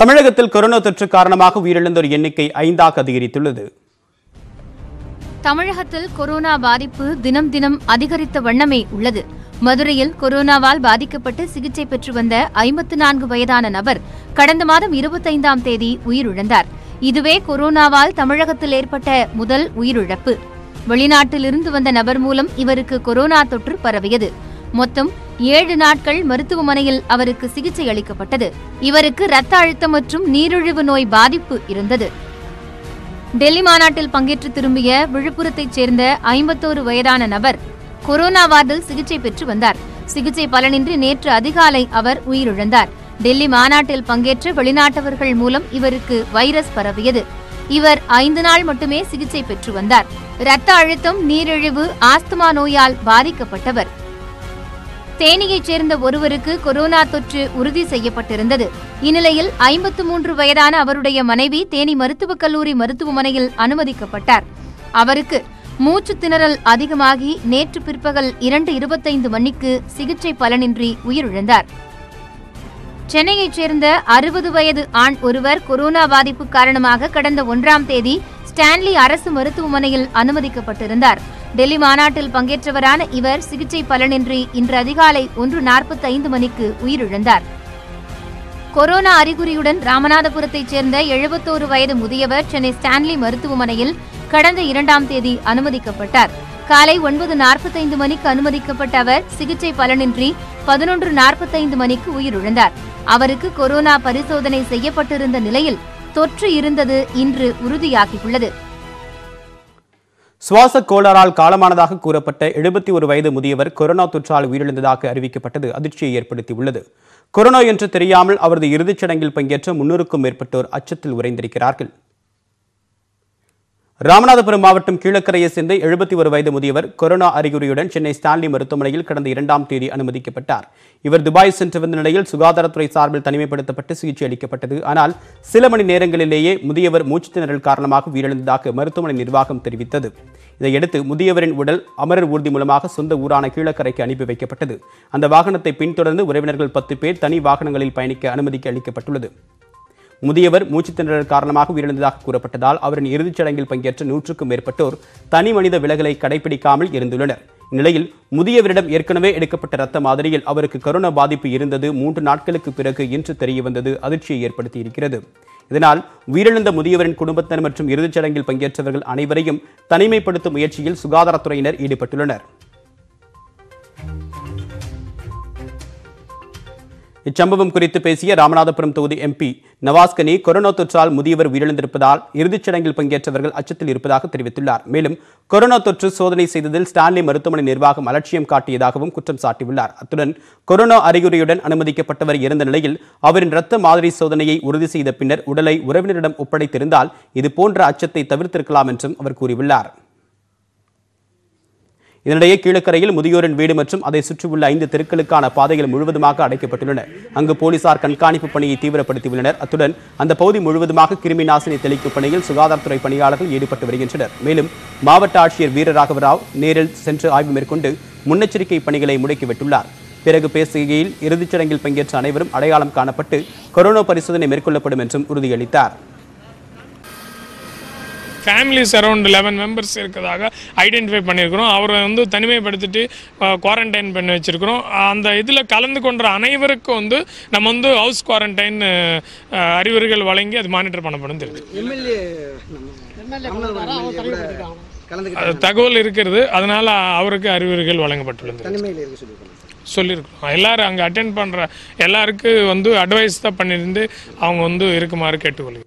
தமிழகத்தில் கொரோனா தொற்று காரணமாக உயிரிழந்தோர் எண்ணிக்கை 5ஆக அதிகரித்துள்ளது. தமிழகத்தில் கொரோனா பாதிப்பு தினம் தினம் அதிகரித்த வண்ணமே உள்ளது. மதுரையில் கொரோனாவால் பாதிக்கப்பட்டு சிகிச்சை பெற்று வந்த 54 வயதான நபர் கடந்த மாதம் 25ஆம் தேதி உயிரிழந்தார். இதுவே கொரோனாவால் தமிழகத்தில் ஏற்பட்ட முதல் உயிரிழப்பு. வெளிநாட்டிலிருந்து வந்த நபர் மூலம் இவருக்கு கொரோனா தொற்று பரவியது. மொத்தம் 7 நாட்கள் மருத்துவமனையில் அவருக்கு சிகிச்சை அளிக்கப்பட்டது. இவருக்கு இரத்த அழுத்தம் மற்றும் நீரிழிவு நோய் பாதிப்பு இருந்தது. டெல்லி மாநாட்டில் பங்கேற்று திரும்பிய விழுப்புரத்தைச் சேர்ந்த 51 வயதான நபர் கொரோனா வார்டில் சிகிச்சை பெற்று வந்தார். சிகிச்சை பலனின்றி நேற்று அதிகாலை அவர் உயிரிழந்தார். டெல்லி மாநாட்டில் பங்கேற்ற வெளிநாட்டவர்கள் மூலம் இவருக்கு வைரஸ் பரவியது. இவர் 5 நாள் மட்டுமே சிகிச்சை பெற்று வந்தார். இரத்த அழுத்தம், நீரிழிவு, ஆஸ்துமா நோயால் பாதிக்கப்பட்டவர். தேனியைச் சேர்ந்த ஒருவருக்கு கொரோனா தொற்று உறுதி செய்யப்பட்டிருந்தது. இந்நிலையில் 53 வயதான அவருடைய மனைவி தேனி மருத்துவக் கல்லூரி மருத்துவமனையில் அனுமதிக்கப்பட்டார். அவருக்கு மூச்சு திணறல் அதிகமாகி நேற்று பிற்பகல் 2:25 மணிக்கு சிகிச்சை பலனின்றி உயிரிழந்தார். சென்னையைச் சேர்ந்த 60 வயது ஆண் ஒருவர் கொரோனா பாதிப்பு காரணமாக கடந்த 1ஆம் தேதி ஸ்டான்லி அரசு மருத்துவமனையில் அனுமதிக்கப்பட்டிருந்தார். டெல்லி மாநாட்டில் பங்கேற்றவரான இவர் சிகிச்சை பலனின்றி இன்று அதிகாலை 1:45 மணிக்கு உயிரிழந்தார். கொரோனா அறிகுறியுடன் ராமநாதபுரத்தைச் சேர்ந்த 71 வயது முதியவர் சென்னை ஸ்டான்லி மருத்துவமனையில் கடந்த 2ஆம் தேதி அனுமதிக்கப்பட்டார். காலை 9:45 மணிக்கு அனுமதிக்கப்பட்ட அவர் சிகிச்சை பலனின்றி 11:45 மணிக்கு உயிரிழந்தார். அவருக்கு கொரோனா பரிசோதனை செய்யப்பட்டிருந்த நிலையில் தொற்று இருந்தது இன்று உறுதியாகியுள்ளது. சுவாச கோளாறால் காலமானதாக கூறப்பட்ட 71 வயது முதியவர் கொரோனா தொற்றால் உயிரிழந்ததாக அறிவிக்கப்பட்டது அதிர்ச்சியை ஏற்படுத்தியுள்ளது. கொரோனா என்று தெரியாமல் அவரது இறுதிச் சடங்கில் பங்கேற்ற 300க்கும் மேற்பட்டோர் அச்சத்தில் உறைந்திருக்கிறார்கள். ராமநாதபுரம் மாவட்டம் கீழக்கரையை சேர்ந்த 71 வயது முதியவர் கொரோனா அறிகுறியுடன் சென்னை ஸ்டான்லி மருத்துவமனையில் கடந்த 2ஆம் தேதி அனுமதிக்கப்பட்டார். இவர் துபாய் சென்று வந்த நிலையில் சுகாதாரத்துறை சார்பில் தனிமைப்படுத்தப்பட்டு சிகிச்சை அளிக்கப்பட்டது. ஆனால் சில மணி நேரங்களிலேயே முதியவர் மூச்சு திணறல் காரணமாக உயிரிழந்ததாக மருத்துவமனை நிர்வாகம் தெரிவித்தது. இதையடுத்து முதியவரின் உடல் அமரர் ஊர்தி மூலமாக சொந்த ஊரான கீழக்கரைக்கு அனுப்பி வைக்கப்பட்டது. அந்த வாகனத்தை பின்தொடர்ந்து உறவினர்கள் 10 பேர் தனி வாகனங்களில் பயணிக்க அனுமதிக்கு அளிக்கப்பட்டுள்ளது. முதியவர் மூச்சுத் திணறல் காரணமாக உயிரிழந்ததாக கூறப்பட்டதால் அவரின் இறுதிச் சடங்கில் பங்கேற்ற 100க்கும் மேற்பட்டோர் தனி மனித விலகலை கடைபிடிக்காமல் இருந்துள்ளனர். இந்நிலையில் முதியவரிடம் ஏற்கனவே எடுக்கப்பட்ட இரத்த மாதிரியில் அவருக்கு கொரோனா பாதிப்பு இருந்தது 3 நாட்களுக்கு பிறகு இன்று தெரியவந்தது அதிர்ச்சியை ஏற்படுத்தியிருக்கிறது. இதனால் உயிரிழந்த முதியவரின் குடும்பத்தினர் மற்றும் இறுதிச் சடங்கில் பங்கேற்றவர்கள் அனைவரையும் தனிமைப்படுத்தும் முயற்சியில் சுகாதாரத்துறையினர் ஈடுபட்டுள்ளனர். இச்சம்பவம் குறித்து பேசிய ராமநாதபுரம் தொகுதி எம்பி நவாஸ் கனி கொரோனா தொற்றால் முதியவர் உயிரிழந்திருப்பதால் இறுதிச் சடங்கில் பங்கேற்றவர்கள் அச்சத்தில் இருப்பதாக தெரிவித்துள்ளார். மேலும் கொரோனா தொற்று சோதனை செய்ததில் ஸ்டான்லி மருத்துவமனை நிர்வாகம் அலட்சியம் காட்டியதாகவும் குற்றம் சாட்டியுள்ளார். அத்துடன் கொரோனா அறிகுறியுடன் அனுமதிக்கப்பட்டவர் இருந்த நிலையில் அவரின் இரத்த மாதிரி சோதனையை உறுதி செய்த பின்னர் உடலை உறவினரிடம் ஒப்படைத்திருந்தால் இதுபோன்ற அச்சத்தை தவிர்த்திருக்கலாம் என்றும் அவர் கூறியுள்ளார். இதனிடையே கீழக்கரையில் முதியோரின் வீடு மற்றும் அதை சுற்றியுள்ள 5 தெருக்களுக்கான பாதைகள் முழுவதுமாக அடைக்கப்பட்டுள்ளன. அங்கு போலீசார் கண்காணிப்பு பணியை தீவிரப்படுத்தியுள்ளனர். அத்துடன் அந்த பகுதி முழுவதுமாக கிருமி நாசினி தெளிக்கும் பணியில் சுகாதாரத்துறை பணியாளர்கள் ஈடுபட்டு வருகின்றனர். மேலும் மாவட்ட ஆட்சியர் வீரராகவராவ் நேரில் சென்று ஆய்வு மேற்கொண்டு முன்னெச்சரிக்கை பணிகளை முடுக்கிவிட்டுள்ளார். பிறகு பேசுகையில் இறுதிச் சடங்கில் பங்கேற்ற அனைவரும் அடையாளம் காணப்பட்டு கொரோனா பரிசோதனை மேற்கொள்ளப்படும் என்றும் உறுதியளித்தார். ஃபேமிலிஸ் அரௌண்ட் 11 மெம்பர்ஸ் இருக்கிறதாக ஐடென்டிஃபை பண்ணியிருக்கிறோம். அவரை வந்து தனிமைப்படுத்திட்டு குவாரண்டைன் பண்ணி வச்சுருக்கிறோம். அந்த இதில் கலந்து கொண்ட அனைவருக்கும் வந்து நம்ம வந்து ஹவுஸ் குவாரண்டைன் அறிவுரைகள் வழங்கி அது மானிட்டர் பண்ணப்படும் தெரியுது. தகவல் இருக்கிறது, அதனால் அவருக்கு அறிவுரைகள் வழங்கப்பட்டுள்ளது சொல்லியிருக்கோம். எல்லாரும் அங்கே அட்டென்ட் பண்ணுற எல்லாருக்கும் வந்து அட்வைஸ் தான் பண்ணியிருந்து அவங்க வந்து இருக்குமாறு கேட்டுக்கொள்ளுங்க.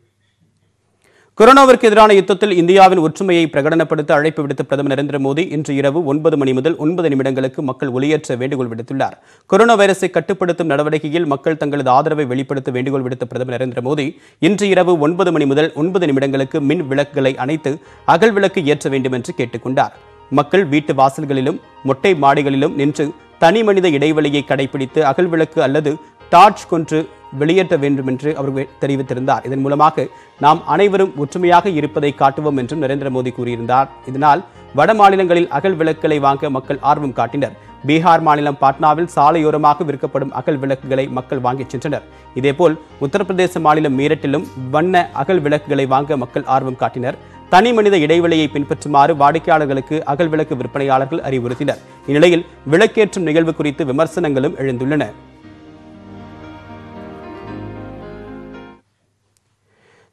கொரோனாவிற்கு எதிரான யுத்தத்தில் இந்தியாவின் ஒற்றுமையை பிரகடனப்படுத்த அழைப்பு விடுத்த பிரதமர் நரேந்திர மோடி இன்று இரவு 9 மணி முதல் 9 நிமிடங்களுக்கு மக்கள் ஒளியேற்ற வேண்டுகோள் விடுத்துள்ளார். கொரோனா வைரஸை கட்டுப்படுத்தும் நடவடிக்கையில் மக்கள் தங்களது ஆதரவை வெளிப்படுத்த வேண்டுகோள் விடுத்த பிரதமர் நரேந்திர மோடி இன்று இரவு 9 மணி முதல் 9 நிமிடங்களுக்கு மின் விளக்குகளை அணைத்து அகல் விளக்கு ஏற்ற வேண்டும் என்று கேட்டுக் கொண்டார். மக்கள் வீட்டு வாசல்களிலும் மொட்டை மாடிகளிலும் நின்று தனி மனித இடைவெளியை கடைபிடித்து அகல் விளக்கு அல்லது டார்ச் கொன்று வெளியேற்ற வேண்டும் என்று அவர் தெரிவித்திருந்தார். இதன் மூலமாக நாம் அனைவரும் ஒற்றுமையாக இருப்பதை காட்டுவோம் என்றும் நரேந்திர மோடி கூறியிருந்தார். இதனால் வட மாநிலங்களில் அகல் விளக்குகளை வாங்க மக்கள் ஆர்வம் காட்டினர். பீகார் மாநிலம் பாட்னாவில் சாலையோரமாக விற்கப்படும் அகல் விளக்குகளை மக்கள் வாங்கிச் சென்றனர். இதேபோல் உத்தரப்பிரதேச மாநிலம் மீரட்டிலும் வண்ண அகல் விளக்குகளை வாங்க மக்கள் ஆர்வம் காட்டினர். தனி மனித இடைவெளியை பின்பற்றுமாறு வாடிக்கையாளர்களுக்கு அகல் விளக்கு விற்பனையாளர்கள் அறிவுறுத்தினர். இந்நிலையில் விளக்கேற்றும் நிகழ்வு குறித்து விமர்சனங்களும் எழுந்துள்ளன.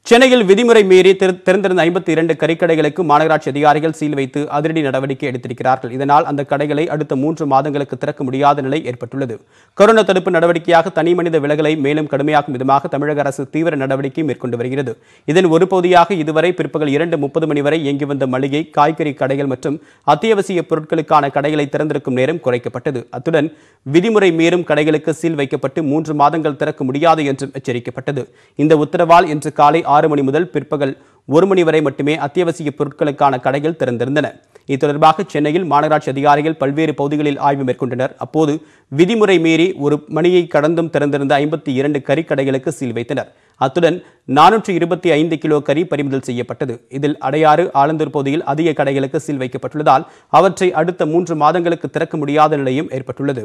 சென்னையில் விதிமுறை மீறி திறந்திருந்த 52 கறிக்கடைகளுக்கு மாநகராட்சி அதிகாரிகள் சீல் வைத்து அதிரடி நடவடிக்கை எடுத்திருக்கிறார்கள். இதனால் அந்த கடைகளை அடுத்த 3 மாதங்களுக்கு திறக்க முடியாத நிலை ஏற்பட்டுள்ளது. கொரோனா தடுப்பு நடவடிக்கையாக தனி மனித விலகலை மேலும் கடுமையாக்கும் விதமாக தமிழக அரசு தீவிர நடவடிக்கை மேற்கொண்டு வருகிறது. இதன் ஒரு பகுதியாக இதுவரை பிற்பகல் 2:30 மணி வரை இயங்கி வந்த மளிகை, காய்கறி கடைகள் மற்றும் அத்தியாவசிய பொருட்களுக்கான கடைகளை திறந்திருக்கும் நேரம் குறைக்கப்பட்டது. அத்துடன் விதிமுறை மீறும் கடைகளுக்கு சீல் வைக்கப்பட்டு 3 மாதங்கள் திறக்க முடியாது என்றும் எச்சரிக்கப்பட்டது. இந்த உத்தரவால் இன்று காலை 6 மணி முதல் பிற்பகல் 1 மணி வரை மட்டுமே அத்தியாவசிய பொருட்களுக்கான கடைகள் திறந்திருந்தன. இது தொடர்பாக சென்னையில் மாநகராட்சி அதிகாரிகள் பல்வேறு பகுதிகளில் ஆய்வு மேற்கொண்டனர். அப்போது விதிமுறை மீறி 1 மணியை கடந்தும் திறந்திருந்த 52 கறி கடைகளுக்கு சீல் வைத்தனர். அத்துடன் 425 கிலோ கறி பறிமுதல் செய்யப்பட்டது. இதில் அடையாறு, ஆலந்தூர் பகுதியில் அதிக கடைகளுக்கு சீல் வைக்கப்பட்டுள்ளதால் அவற்றை அடுத்த 3 மாதங்களுக்கு திறக்க முடியாத நிலையும் ஏற்பட்டுள்ளது.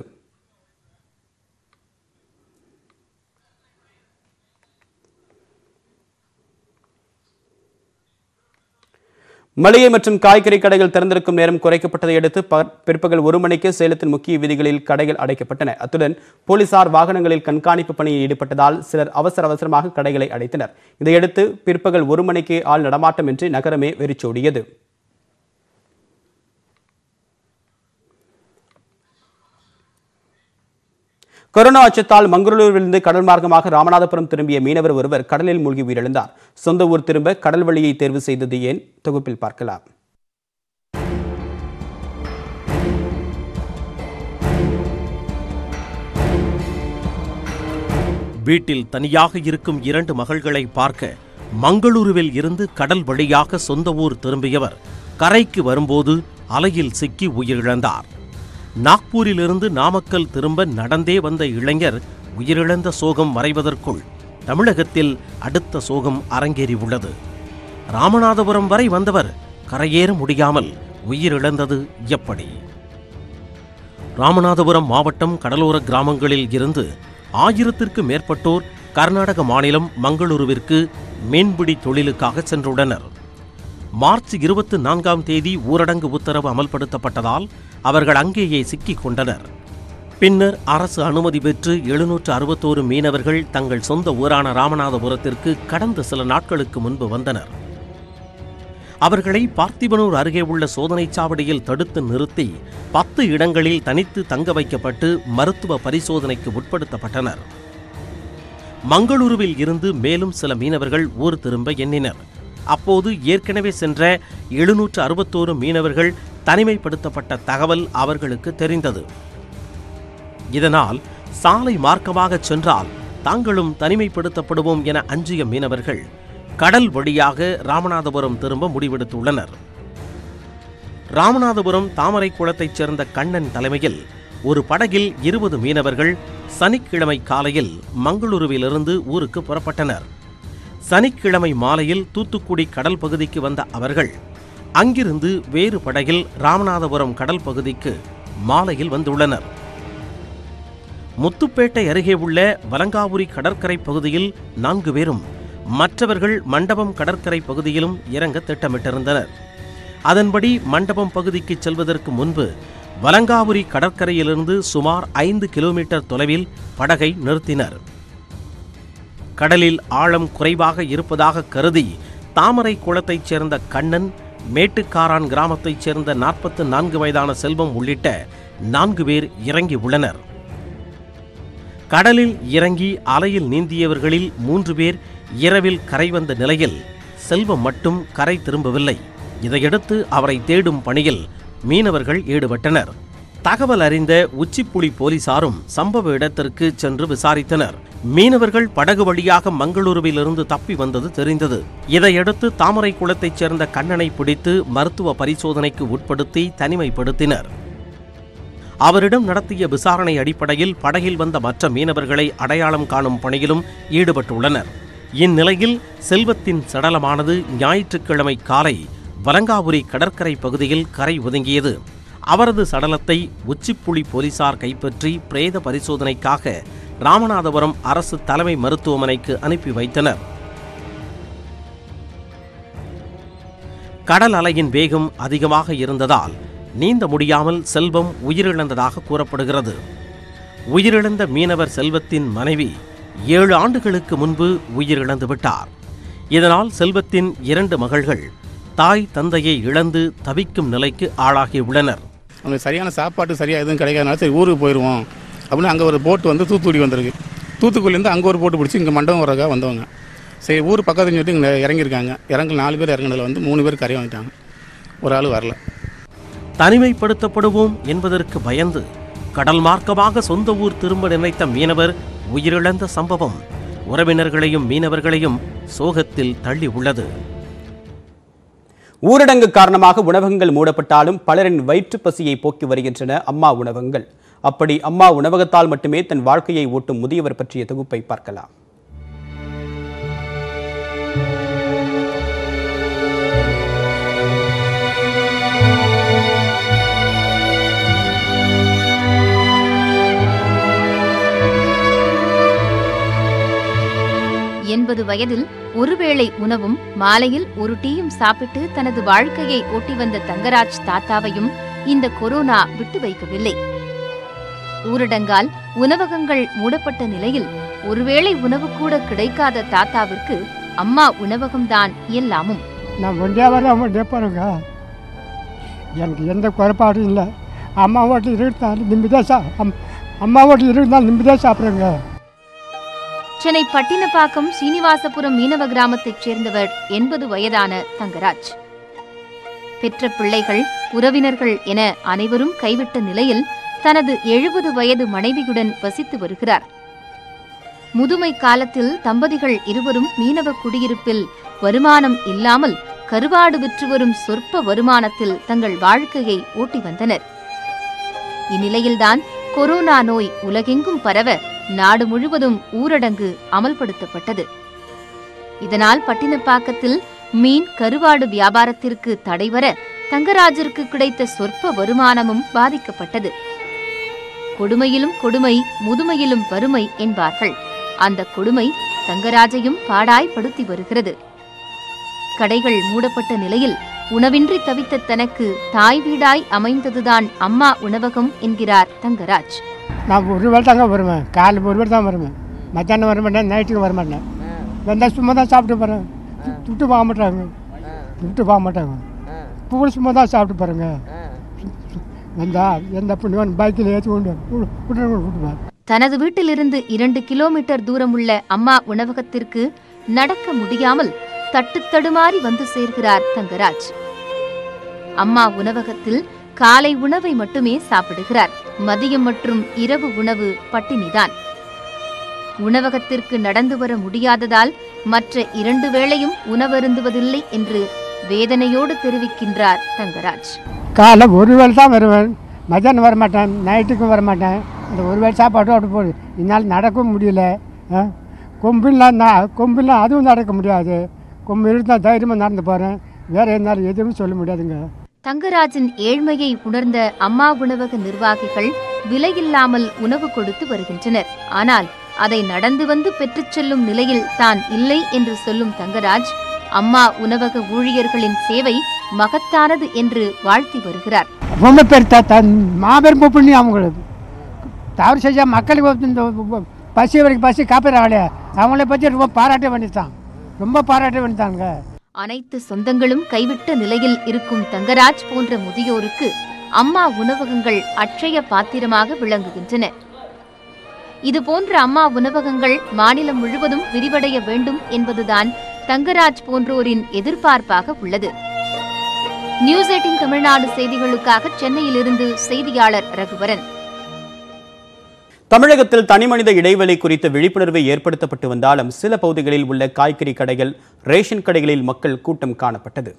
மளிகை மற்றும் காய்கறி கடைகள் திறந்திருக்கும் நேரம் குறைக்கப்பட்டதை அடுத்து பிற்பகல் 1 மணிக்கு சேலத்தின் முக்கிய வீதிகளில் கடைகள் அடைக்கப்பட்டன. அத்துடன் போலீசார் வாகனங்களில் கண்காணிப்பு பணியில் ஈடுபட்டதால் சிலர் அவசரமாக கடைகளை அடைத்தனர். இதையடுத்து பிற்பகல் 1 மணிக்கு ஆள் நடமாட்டமின்றி நகரமே வெறிச்சோடியது. கொரோனா அச்சத்தால் மங்களூருவிலிருந்து கடல் மார்க்கமாக ராமநாதபுரம் திரும்பிய மீனவர் ஒருவர் கடலில் மூழ்கி உயிரிழந்தார். சொந்த ஊர் திரும்ப கடல் வழியை தேர்வு செய்தது ஏன்? தொகுப்பில் பார்க்கலாம். வீட்டில் தனியாக இருக்கும் 2 மகள்களை பார்க்க மங்களூருவில் இருந்து கடல் வழியாக சொந்த ஊர் திரும்பியவர் கரைக்கு வரும்போது அலையில் சிக்கி உயிரிழந்தார். நாக்பூரிலிருந்து நாமக்கல் திரும்ப நடந்தே வந்த இளைஞர் உயிரிழந்த சோகம் மறைவதற்குள் தமிழகத்தில் அடுத்த சோகம் அரங்கேறி உள்ளது. ராமநாதபுரம் வரை வந்தவர் கரையேற முடியாமல் உயிரிழந்தது எப்படி? ராமநாதபுரம் மாவட்டம் கடலோர கிராமங்களில் இருந்து 1000க்கு மேற்பட்டோர் கர்நாடக மாநிலம் மங்களூருவிற்கு மீன்பிடி தொழிலுக்காக சென்றுள்ளனர். மார்ச் 24ஆம் தேதி ஊரடங்கு உத்தரவு அமல்படுத்தப்பட்டதால் அவர்கள் அங்கேயே சிக்கிக் கொண்டனர். பின்னர் அரசு அனுமதி பெற்று 761 மீனவர்கள் தங்கள் சொந்த ஊரான ராமநாதபுரத்திற்கு கடந்த சில நாட்களுக்கு முன்பு வந்தனர். அவர்களை பார்த்திபனூர் அருகே உள்ள சோதனைச் சாவடியில் தடுத்து நிறுத்தி 10 இடங்களில் தனித்து தங்க வைக்கப்பட்டு மருத்துவ பரிசோதனைக்கு உட்படுத்தப்பட்டனர். மங்களூருவில் இருந்து மேலும் சில மீனவர்கள் ஊர் திரும்ப எண்ணினர். அப்போது ஏற்கனவே சென்ற 761 மீனவர்கள் தனிமைப்படுத்தப்பட்ட தகவல் அவர்களுக்கு தெரிந்தது. இதனால் சாலை மார்க்கமாக சென்றால் தாங்களும் தனிமைப்படுத்தப்படுவோம் என அஞ்சிய மீனவர்கள் கடல் வழியாக ராமநாதபுரம் திரும்ப முடிவெடுத்துள்ளனர். ராமநாதபுரம் தாமரை குளத்தைச் சேர்ந்த கண்ணன் தலைமையில் ஒரு படகில் 20 மீனவர்கள் சனிக்கிழமை காலையில் மங்களூருவிலிருந்து ஊருக்கு புறப்பட்டனர். சனிக்கிழமை மாலையில் தூத்துக்குடி கடல் பகுதிக்கு வந்த அவர்கள் அங்கிருந்து வேறு படகில் ராமநாதபுரம் கடல் பகுதிக்கு மாலையில் வந்துள்ளனர். முத்துப்பேட்டை அருகே உள்ள வலங்காபுரி கடற்கரை பகுதியில் 4 பேரும் மற்றவர்கள் மண்டபம் கடற்கரை பகுதியிலும் இறங்க திட்டமிட்டிருந்தனர். அதன்படி மண்டபம் பகுதிக்கு செல்வதற்கு முன்பு வலங்காபுரி கடற்கரையிலிருந்து சுமார் 5 கிலோமீட்டர் தொலைவில் படகை நிறுத்தினர். கடலில் ஆழம் குறைவாக இருப்பதாக கருதி தாமரை குளத்தைச் சேர்ந்த கண்ணன், மேட்டுக்காரான் கிராமத்தைச் சேர்ந்த 44 வயதான செல்வம் உள்ளிட்ட 4 பேர் இறங்கி உள்ளனர். கடலில் இறங்கி அலையில் நீந்தியவர்களில் 3 பேர் இரவில் கரை வந்த நிலையில் செல்வம் மட்டும் கரை திரும்பவில்லை. இதையடுத்து அவரை தேடும் பணியில் மீனவர்கள் ஈடுபட்டனர். தகவல் அறிந்த உச்சிப்புலி போலீசாரும் சம்பவ இடத்திற்கு சென்று விசாரித்தனர். மீனவர்கள் படகு வழியாக மங்களூருவிலிருந்து தப்பி வந்தது தெரிந்தது. இதையடுத்து தாமரை குளத்தைச் சேர்ந்த கண்ணனை பிடித்து மருத்துவ பரிசோதனைக்கு உட்படுத்தி தனிமைப்படுத்தினர். அவரிடம் நடத்திய விசாரணை அடிப்படையில் படகில் வந்த மற்ற மீனவர்களை அடையாளம் காணும் பணியிலும் ஈடுபட்டுள்ளனர். இந்நிலையில் செல்வத்தின் சடலமானது ஞாயிற்றுக்கிழமை காலை வலங்காபுரி கடற்கரை பகுதியில் கரை ஒதுங்கியது. அவரது சடலத்தை உச்சிப்புளி போலீசார் கைப்பற்றி பிரேத பரிசோதனைக்காக ராமநாதபுரம் அரசு தலைமை மருத்துவமனைக்கு அனுப்பி வைத்தனர். கடல் அலையின் வேகம் அதிகமாக இருந்ததால் நீந்த முடியாமல் செல்வம் உயிரிழந்ததாக கூறப்படுகிறது. உயிரிழந்த மீனவர் செல்வத்தின் மனைவி 7 ஆண்டுகளுக்கு முன்பு உயிரிழந்து விட்டார். இதனால் செல்வத்தின் 2 மகள்கள் தாய் தந்தையை இழந்து தவிக்கும் நிலைக்கு ஆளாகியுள்ளனர். அவங்களுக்கு சரியான சாப்பாடு சரியாக எதுவும் கிடைக்காதனால சரி ஊருக்கு போயிடுவோம் அப்படின்னு அங்கே ஒரு போட்டு வந்து தூத்துக்குடி வந்திருக்கு. தூத்துக்குடியிலேருந்து அங்கே ஒரு போட்டு பிடிச்சி இங்கே மண்டபம் வரக்காக வந்தவங்க சரி ஊர் பக்கத்துன்னு சொல்லிட்டு இங்கே இறங்கியிருக்காங்க. நாலு பேர் இறங்கினதில் வந்து 3 பேர் கரையை வந்துட்டாங்க, ஒரு ஆள் வரல. தனிமைப்படுத்தப்படுவோம் என்பதற்கு பயந்து கடல் மார்க்கமாக சொந்த ஊர் திரும்ப நினைத்த மீனவர் உயிரிழந்த சம்பவம் உறவினர்களையும் மீனவர்களையும் சோகத்தில் தள்ளி உள்ளது. ஊரடங்கு காரணமாக உணவகங்கள் மூடப்பட்டாலும் பலரின் வயிற்று பசியை போக்கி வருகின்றன அம்மா உணவகங்கள். அப்படி அம்மா உணவகத்தால் மட்டுமே தன் வாழ்க்கையை ஓட்டும் முதியவர் பற்றிய தொகுப்பை பார்க்கலாம். வயதில் ஒருவேளை உணவும் மாலையில் ஒரு டீயும் சாப்பிட்டு தனது வாழ்க்கையை ஓட்டி வந்த தங்கராஜ் தாத்தாவையும் இந்த கொரோனா விட்டு வைக்கவில்லை. ஊரடங்கால் உணவகங்கள் மூடப்பட்ட நிலையில் ஒருவேளை உணவு கூட கிடைக்காத தாத்தாவிற்கு அம்மா உணவகம்தான் எல்லாமும். எனக்கு எந்த குறைபாடும் இல்லை. அம்மா வீட்டில் நிம்மதியாக சாப்பிடுங்க. சென்னை பட்டினப்பாக்கம் சீனிவாசபுரம் மீனவ கிராமத்தைச் சேர்ந்தவர் 80 வயதான தங்கராஜ். பெற்ற பிள்ளைகள் உறவினர்கள் என அனைவரும் கைவிட்ட நிலையில் தனது 70 வயது மனைவியுடன் வசித்து வருகிறார். முதுமை காலத்தில் தம்பதிகள் இருவரும் மீனவ குடியிருப்பில் வருமானம் இல்லாமல் கருவாடு விற்று வரும் சொற்ப வருமானத்தில் தங்கள் வாழ்க்கையை ஓட்டி வந்தனர். இந்நிலையில்தான் கொரோனா நோய் உலகெங்கும் பரவ நாடு முழுவதும் ஊரடங்கு அமல்படுத்தப்பட்டது. இதனால் பட்டினப்பாக்கத்தில் மீன் கருவாடு வியாபாரத்திற்கு தடைவர தங்கராஜிற்கு கிடைத்த சொற்ப வருமானமும் பாதிக்கப்பட்டது. கொடுமையிலும் கொடுமை, முதுமையிலும் வறுமை என்பார்கள். அந்த கொடுமை தங்கராஜையும் பாடாய்படுத்தி வருகிறது. கடைகள் மூடப்பட்ட நிலையில் உணவின்றி தவித்த தனக்கு தாய் வீடாய் அமைந்ததுதான் அம்மா உணவகம் என்கிறார் தங்கராஜ். நான் ஒரு வேலை தாங்க வருவேன், காலையில் ஒரு வேலை தான் வருவேன், மத்தியானம் வர மாட்டேன், நைட்டுக்கு வர மாட்டேன். வந்தால் சும்மா தான் சாப்பிட்டு போகிறேன். துட்டு போக மாட்டாங்க பூவில் சும்மா தான் சாப்பிட்டு போகிறேங்க. வந்தால் எந்த புண்ணியவன் பைக்கில் ஏற்றி கொண்டு தனது வீட்டிலிருந்து 2 கிலோமீட்டர் தூரம் உள்ள அம்மா உணவகத்திற்கு நடக்க முடியாமல் தட்டு தடுமாறி வந்து சேர்கிறார் தங்கராஜ். அம்மா உணவகத்தில் காலை உணவை மட்டுமே சாப்பிடுகிறார். மதியம் மற்றும் இரவு உணவு பட்டினிதான். உணவகத்திற்கு நடந்து வர முடியாததால் மற்ற 2 வேளையும் உணவருந்துவதில்லை என்று வேதனையோடு தெரிவிக்கின்றார் தங்கராஜ். காலை ஒரு வேளை தான் வருவேன், மதியானம் வர மாட்டேன், நைட்டுக்கும் வர மாட்டேன். அந்த ஒரு வேளை சாப்பாடு அப்படி போகுது. இதனால் நடக்க முடியல. கொம்பிலாம் அதுவும் நடக்க முடியாது. கொம்பு இருந்தால் தைரியமாக நடந்து போகிறேன். வேற என்னால் எதுவும் சொல்ல முடியாதுங்க. தங்கராஜின் ஏழ்மையை உணர்ந்த அம்மா உணவக நிர்வாகிகள் விலையில்லாமல் உணவு கொடுத்து வருகின்றனர். ஆனால் அதை நடந்து வந்து பெற்றுச் செல்லும் நிலையில் தான் இல்லை என்று சொல்லும் தங்கராஜ் அம்மா உணவக ஊழியர்களின் சேவை மகத்தானது என்று வாழ்த்தி வருகிறார். மாபெரும் புண்ணியம் அவங்களுக்கு. தவறு செஞ்சா மக்களுக்கு பசி காப்பிடறாங்களே, அவங்கள பற்றி ரொம்ப பாராட்ட வேண்டியதான், ரொம்ப பாராட்ட வேண்டியதாங்க. அனைத்து சொந்தங்களும் கைவிட்ட நிலையில் இருக்கும் தங்கராஜ் போன்ற முதியோருக்கு அம்மா உணவகங்கள் அட்சய பாத்திரமாக விளங்குகின்றன. இதுபோன்ற அம்மா உணவகங்கள் மாநிலம் முழுவதும் விரிவடைய வேண்டும் என்பதுதான் தங்கராஜ் போன்றோரின் எதிர்பார்ப்பாக உள்ளது. நியூஸ் 18 தமிழ்நாடு செய்திகளுக்காக சென்னையிலிருந்து செய்தியாளர் ரகுவரன். தமிழகத்தில் தனிமனித இடைவெளி குறித்த விழிப்புணர்வு ஏற்படுத்தப்பட்டு வந்தாலும் சில பகுதிகளில் உள்ள காய்கறி கடைகள், ரேஷன் கடைகளில் மக்கள் கூட்டம் காணப்பட்டது.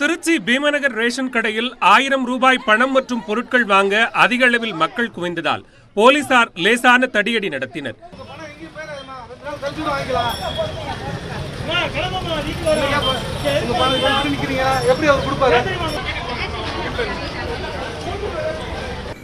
திருச்சி பீமநகர் ரேஷன் கடையில் 1000 ரூபாய் பணம் மற்றும் பொருட்கள் வாங்க அதிக அளவில் மக்கள் குவிந்ததால் போலீசார் லேசான தடியடி நடத்தினர்.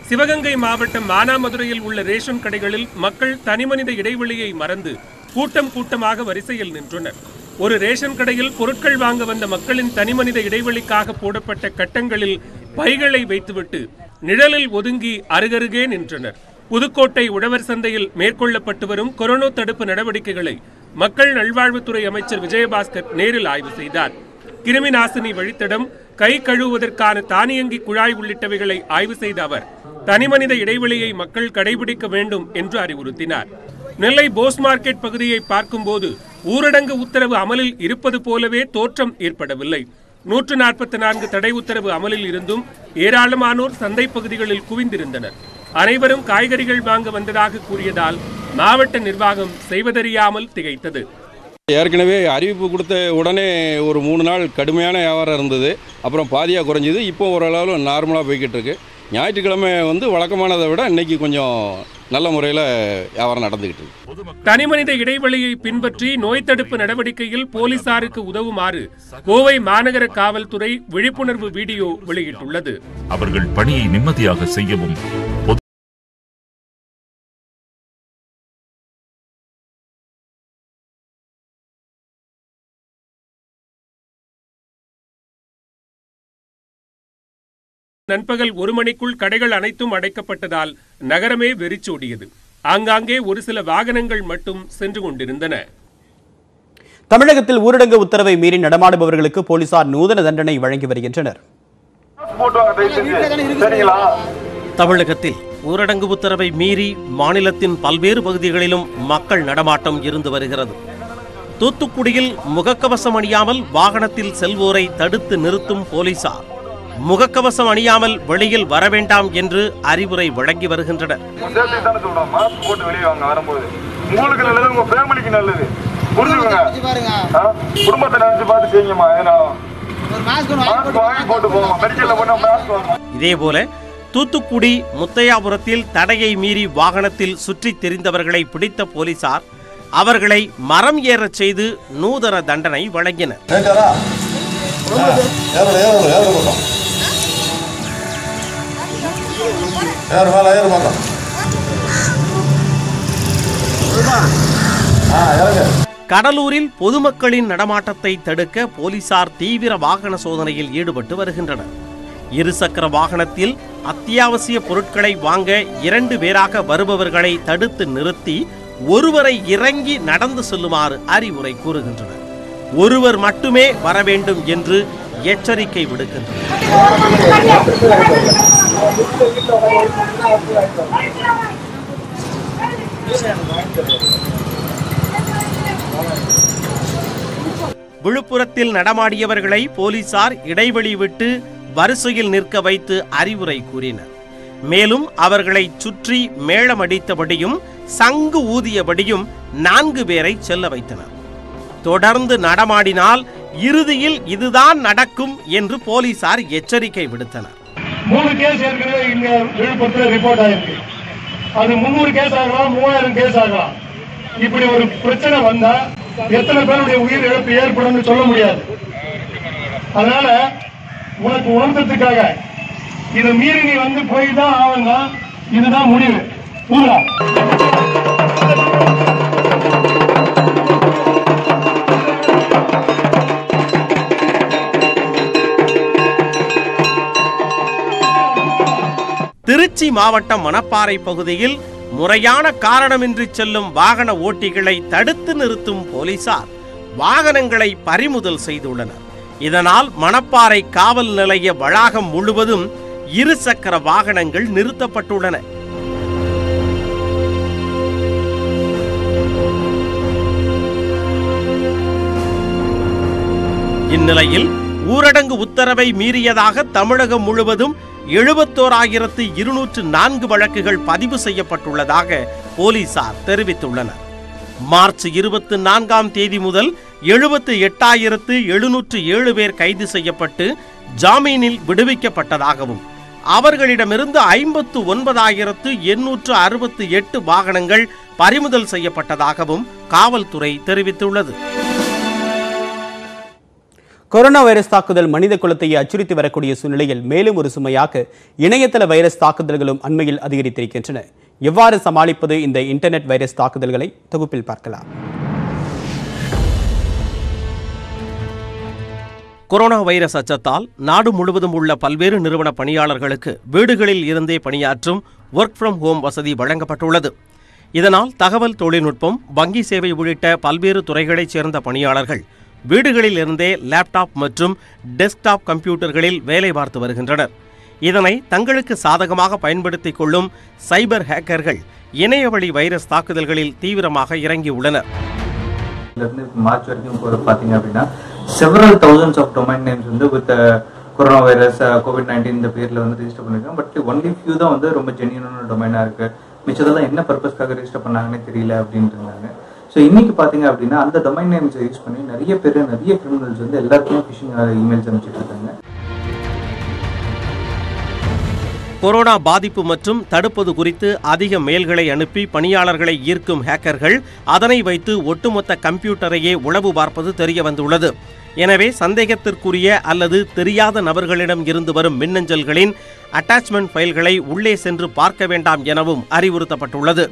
சிவகங்கை மாவட்டம் மானாமதுரையில் உள்ள ரேஷன் கடைகளில் மக்கள் தனிமனித இடைவெளியை மறந்து கூட்டம் கூட்டமாக வரிசையில் நின்றனர். ஒரு ரேஷன் கடையில் பொருட்கள் வாங்க வந்த மக்களின் தனிமனித இடைவெளிக்காக போடப்பட்ட கட்டங்களில் பைகளை வைத்துவிட்டு நிழலில் ஒதுங்கி அருகருகே நின்றனர். புதுக்கோட்டை உழவர் சந்தையில் மேற்கொள்ளப்பட்டு வரும் கொரோனா தடுப்பு நடவடிக்கைகளை மக்கள் நல்வாழ்வுத்துறை அமைச்சர் விஜயபாஸ்கர் நேரில் ஆய்வு செய்தார். கிருமி நாசினி வழித்தடம், கை கழுவுவதற்கான தானியங்கி குழாய் உள்ளிட்டவைகளை ஆய்வு செய்த அவர் தனிமனித இடைவெளியை மக்கள் கடைபிடிக்க வேண்டும் என்று அறிவுறுத்தினார். நெல்லை போஸ் மார்க்கெட் பகுதியை பார்க்கும்போது ஊரடங்கு உத்தரவு அமலில் இருப்பது போலவே தோற்றம் ஏற்படவில்லை. 144 தடை உத்தரவு அமலில் இருந்தும் ஏராளமானோர் சந்தை பகுதிகளில் குவிந்திருந்தனர். அனைவரும் காய்கறிகள் வாங்க வந்ததாக கூறியதால் மாவட்ட நிர்வாகம் செய்வதறியாமல் திகைத்தது. ஏற்கனவே அறிவிப்பு கொடுத்த உடனே ஒரு 3 நாள் கடுமையான வியாபாரம் இருந்தது. அப்புறம் பாதியாக குறைஞ்சிது. இப்போ ஓரளவு நார்மலாக போய்கிட்டு இருக்கு. ஞாயிற்றுக்கிழமை வழக்கமானதை விட இன்னைக்கு கொஞ்சம் நல்ல முறையில் வியாபாரம் நடந்துகிட்டு இருக்கு. தனிமனித இடைவெளியை பின்பற்றி நோய் தடுப்பு நடவடிக்கையில் போலீசாருக்கு உதவுமாறு கோவை மாநகர காவல்துறை விழிப்புணர்வு வீடியோ வெளியிட்டுள்ளது. அவர்கள் பணியை நிம்மதியாக செய்யவும் நண்பகல் 1 மணிக்குள் கடைகள் அனைத்தும் அடைக்கப்பட்டதால் நகரமே வெறிச்சோடியது. ஆங்காங்கே ஒரு சில வாகனங்கள் மட்டும் சென்று கொண்டிருந்தன. தமிழகத்தில் ஊரடங்கு உத்தரவை மீறி நடமாடுபவர்களுக்கு போலீசார் நூதன தண்டனை வழங்கி வருகின்றனர். தமிழகத்தில் ஊரடங்கு உத்தரவை மீறி மாநிலத்தின் பல்வேறு பகுதிகளிலும் மக்கள் நடமாட்டம் இருந்து வருகிறது. தூத்துக்குடியில் முகக்கவசம் அணியாமல் வாகனத்தில் செல்வோரை தடுத்து நிறுத்தும் போலீசார் முகக்கவசம் அணியாமல் வெளியில் வர வேண்டாம் என்று அறிவுரை வழங்கி வருகின்றனர். இதேபோல தூத்துக்குடி முத்தையாபுரத்தில் தடையை மீறி வாகனத்தில் சுற்றி தெரிந்தவர்களை பிடித்த போலீசார் அவர்களை மரம் ஏற செய்து நூதன தண்டனை வழங்கினர். கடலூரில் பொதுமக்களின் நடமாட்டத்தை தடுக்க போலீசார் தீவிர வாகன சோதனையில் ஈடுபட்டு வருகின்றனர். இருசக்கர வாகனத்தில் அத்தியாவசிய பொருட்களை வாங்க 2 பேராக வருபவர்களை தடுத்து நிறுத்தி ஒருவரை இறங்கி நடந்து செல்லுமாறு அறிவுரை கூறுகின்றனர். ஒருவர் மட்டுமே வர வேண்டும் என்று எச்சரிக்கை விடுக்கின்றனர். விழுப்புரத்தில் நடமாடியவர்களை போலீசார் இடைவெளி விட்டு வரிசையில் நிற்க வைத்து அறிவுரை கூறினர். மேலும் அவர்களை சுற்றி மேளம் அடித்தபடியும் சங்கு ஊதியபடியும் 4 பேரை செல்ல வைத்தனர். தொடர்ந்து நடமாடினால் இறுதியில் இதுதான் நடக்கும் என்று போலீசார் எச்சரிக்கை விடுத்தனர். 3 கேஸ் ஏற்கனவே இங்க விழுப்புரத்தில் ரிப்போர்ட் ஆயிருக்கு. அது 300 கேஸ் ஆகலாம், 3000 கேஸ் ஆகலாம். இப்படி ஒரு பிரச்சனை வந்தா எத்தனை பேருடைய உயிர் இழப்பு ஏற்படும் சொல்ல முடியாது. அதனால உனக்கு உணர்ந்ததுக்காக இதை மீறி நீ போய் தான் ஆகுன்னா இதுதான் முடிவு. திருச்சி மாவட்டம் மணப்பாறை பகுதியில் முறையான காரணமின்றி செல்லும் வாகன ஓட்டிகளை தடுத்து நிறுத்தும் போலீசார் வாகனங்களை பறிமுதல் செய்துள்ளனர். இதனால் மணப்பாறை காவல் நிலைய வளாகம் முழுவதும் இருசக்கர வாகனங்கள் நிறுத்தப்பட்டுள்ளன. இந்நிலையில் ஊரடங்கு உத்தரவை மீறியதாக தமிழகம் முழுவதும் 71204 வழக்குகள் பதிவு செய்யப்பட்டுள்ளதாக போலீசார் தெரிவித்துள்ளனர். மார்ச் 24ஆம் தேதி முதல் 78,707 பேர் கைது செய்யப்பட்டு ஜாமீனில் விடுவிக்கப்பட்டதாகவும் அவர்களிடமிருந்து 59,868 வாகனங்கள் பறிமுதல் செய்யப்பட்டதாகவும் காவல்துறை தெரிவித்துள்ளது. கொரோனா வைரஸ் தாக்குதல் மனித குலத்தை அச்சுறுத்தி வரக்கூடிய சூழ்நிலையில் மேலும் ஒரு சுமையாக இணையதள வைரஸ் தாக்குதல்களும் அண்மையில் அதிகரித்திருக்கின்றன. எவ்வாறு சமாளிப்பது இந்த இன்டர்நெட் வைரஸ் தாக்குதல்களை தொகுப்பில் பார்க்கலாம். கொரோனா வைரஸ் அச்சத்தால் நாடு முழுவதும் உள்ள பல்வேறு நிறுவன பணியாளர்களுக்கு வீடுகளில் இருந்தே பணியாற்றும் ஒர்க் ஃப்ரம் ஹோம் வசதி வழங்கப்பட்டுள்ளது. இதனால் தகவல் தொழில்நுட்பம், வங்கி சேவை உள்ளிட்ட பல்வேறு துறைகளைச் சேர்ந்த பணியாளர்கள் வீடுகளில் இருந்தே லேப்டாப் மற்றும் டெஸ்க்டாப் கம்ப்யூட்டர்களில் வேலை பார்த்து வருகின்றனர். இதனை தங்களுக்கு சாதகமாக பயன்படுத்திக் கொள்ளும் சைபர் ஹேக்கர்கள் இணையவழி வைரஸ் தாக்குதல்களில் தீவிரமாக இறங்கியுள்ளனர். மார்ச் வரைக்கும் பார்த்தீங்க அப்படின்னா several thousands of domain names with corona virus covid-19 இந்த பேர்ல register பண்ணிருக்காங்க. பட் only few தான் ரொம்ப ஜெனியூனான டொமைனா இருக்கு. மிச்சதெல்லாம் என்ன பர்பஸ்க்காக register பண்ணாங்கன்னே தெரியல அப்படின்றாங்க. ஸோ இன்னைக்கு பார்த்தீங்க அப்படின்னா அந்த டொமைன் நேம்ஸை யூஸ் பண்ணி நிறைய கிரிமினல்ஸ் எல்லாருக்குமே ஃபிஷிங் இமெயில்ஸ் அனுப்பிச்சிட்டு இருக்காங்க. கொரோனா பாதிப்பு மற்றும் தடுப்பது குறித்து அதிக மெயில்களை அனுப்பி பணியாளர்களை ஈர்க்கும் ஹேக்கர்கள் அதனை வைத்து ஒட்டுமொத்த கம்ப்யூட்டரையே உளவு பார்ப்பது தெரிய வந்துள்ளது. எனவே சந்தேகத்திற்குரிய அல்லது தெரியாத நபர்களிடம் இருந்து வரும் மின்னஞ்சல்களின் அட்டாச்மெண்ட் ஃபைல்களை உள்ளே சென்று பார்க்க வேண்டாம் எனவும் அறிவுறுத்தப்பட்டுள்ளது.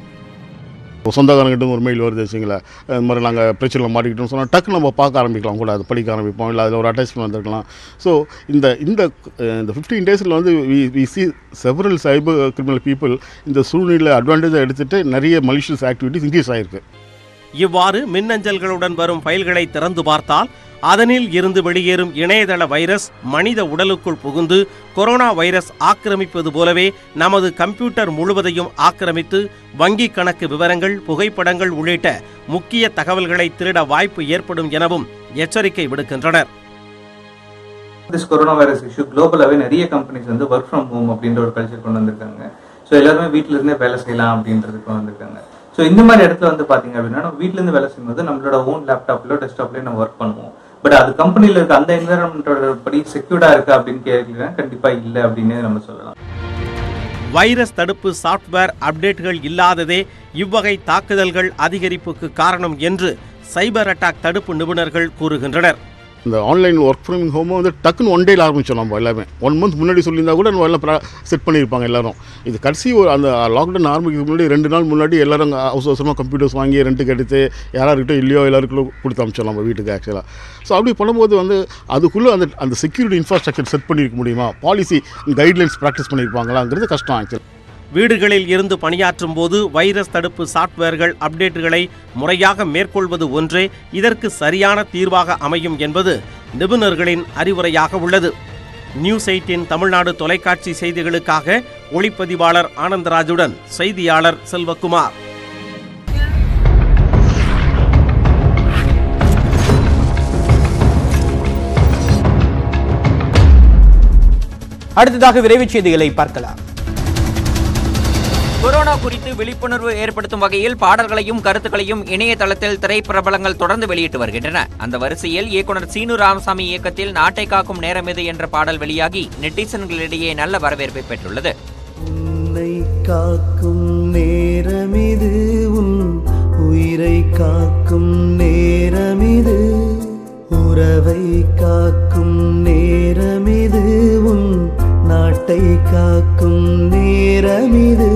சொந்தக்காரங்கிட்டும் ஒரு மெயில் வருது வச்சுங்களேன், இந்த மாதிரி நாங்கள் பிரச்சனையில் மாட்டிக்கிட்டோம்னு சொன்னால் டக்குன்னு நம்ம பார்க்க ஆரம்பிக்கலாம், கூட அது படிக்க ஆரம்பிப்போம், இல்லை அதில் ஒரு அட்டாச்மெண்ட் வந்திருக்கலாம். ஸோ இந்த இந்த 15 டேஸில் we see several cyber criminal people இந்த சூழ்நிலை அட்வான்டேஜாக எடுத்துகிட்டு நிறைய மலிஷியஸ் ஆக்டிவிட்டிஸ் இன்க்ரீஸ் ஆகிருக்கு. இவ்வாறு மின்னஞ்சல்களுடன் வரும் ஃபைல்களை திறந்து பார்த்தால் அதனில் இருந்து வெளியேறும் இணையதள வைரஸ் மனித உடலுக்குள் புகுந்து கொரோனா வைரஸ் ஆக்கிரமிப்பது போலவே நமது கம்ப்யூட்டர் முழுவதையும் ஆக்கிரமித்து வங்கி கணக்கு விவரங்கள், புகைப்படங்கள் உள்ளிட்ட முக்கிய தகவல்களை திருட வாய்ப்பு ஏற்படும் எனவும் எச்சரிக்கை விடுக்கின்றனர். திஸ் கொரோனா வைரஸ் இஷ்யூ குளோபலாவே நிறைய கம்பெனிஸ் வொர்க் ஃப்ரம் ஹோம் அப்படின்ற ஒரு கல்ச்சர் கொண்டு வந்திருக்காங்க. ஸோ எல்லாருமே வீட்டில இருந்தே வேலை செய்யலாம் அப்படின்றதுக்கு வந்திருக்காங்க. ஸோ இந்த மாதிரி இடத்துல பார்த்தீங்க அப்படின்னா நம்ம வீட்டிலேருந்து வேலை செய்யும்போது நம்மளோட ஓன் லேப்டாப்லையோ டெஸ்க்டாப்லையோ நம்ம ஒர்க் பண்ணுவோம். பட் அது கம்பெனியில் இருக்க அந்த என்விரான்மெண்டோட படி செக்யூர்டாக இருக்குது அப்படின்னு கேட்கலாம், கண்டிப்பாக இல்லை அப்படின்னு நம்ம சொல்லலாம். வைரஸ் தடுப்பு சாஃப்ட்வேர் அப்டேட்டுகள் இல்லாததே இவ்வகை தாக்குதல்கள் அதிகரிப்புக்கு காரணம் என்று சைபர் அட்டாக் தடுப்பு நிபுணர்கள் கூறுகின்றனர். இந்த ஆன்லைன் ஒர்க் ஃப்ரம் ஹோம் டக்குன்னு ஒன் டேயில் ஆரம்பித்தோம். நம்ம எல்லாமே 1 மந்த் முன்னாடி சொல்லியிருந்தா கூட நம்ம எல்லாம் செட் பண்ணியிருப்பாங்க எல்லாரும். இது கடைசி ஒரு அந்த லாக்டவுன் ஆரம்பிக்கிறதுக்கு முன்னாடி 2 நாள் முன்னாடி எல்லாரும் அவசர அவசரமாக கம்ப்யூட்டர்ஸ் வாங்கி ரெண்டுக்கு எடுத்து யாராருக்கிட்டோ இல்லையோ எல்லாருக்குள்ளே கொடுத்து அனுப்பிச்சோம் நம்ம வீட்டுக்கு ஆக்சுவலாக. ஸோ அப்படி பண்ணும்போது அதுக்குள்ளே அந்த செக்யூரிட்டி இன்ஃப்ராஸ்ட்ரக்சர் செட் பண்ணியிருக்க முடியுமா, பாலிசி கைட்லைன்ஸ் ப்ராக்டிஸ் பண்ணியிருப்பாங்களாங்கிறது கஷ்டம் ஆக்சுவலாக. வீடுகளில் இருந்து பணியாற்றும் போது வைரஸ் தடுப்பு சாஃப்ட்வேர்கள் அப்டேட்டுகளை முறையாக மேற்கொள்வது ஒன்றே இதற்கு சரியான தீர்வாக அமையும் என்பது நிபுணர்களின் அறிவுரையாக உள்ளது. நியூஸ் 18 தமிழ்நாடு தொலைக்காட்சி செய்திகளுக்காக ஒளிப்பதிவாளர் ஆனந்தராஜுடன் செய்தியாளர் செல்வகுமார். அடுத்ததாக விரைவு செய்திகளை பார்க்கலாம். கொரோனா குறித்து விழிப்புணர்வு ஏற்படுத்தும் வகையில் பாடல்களையும் கருத்துக்களையும் இணையதளத்தில் திரைப்பிரபலங்கள் தொடர்ந்து வெளியிட்டு வருகின்றன. அந்த வரிசையில் இயக்குநர் சீனு ராமசாமி இயக்கத்தில் நாட்டை காக்கும் நேரம் இது என்ற பாடல் வெளியாகி நெட்டிசன்களிடையே நல்ல வரவேற்பை பெற்றுள்ளது. உன்னை காக்கும் நேரம் இது, உன் உயிரை காக்கும் நேரம் இது, உறவை காக்கும் நேரம் இது, உன் நாட்டை காக்கும் நேரம் இது.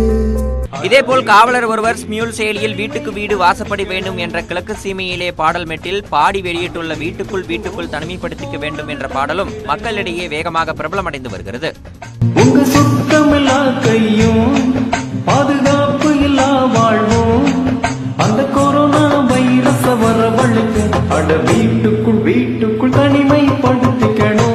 இதேபோல் காவலர் ஒருவர் ஸ்மியூல் செயலியில் வீட்டுக்கு வீடு வாசப்படி வேண்டும் என்ற கிழக்கு சீமையிலே பாடல் மெட்டில் பாடி வெளியிட்டுள்ள வீட்டுக்குள் தனிமைப்படுத்திக்க வேண்டும் என்ற பாடலும் மக்களிடையே வேகமாக பிரபலமடைந்து வருகிறது. வீட்டுக்குள் தனிமைப்படுத்திக்கணும்.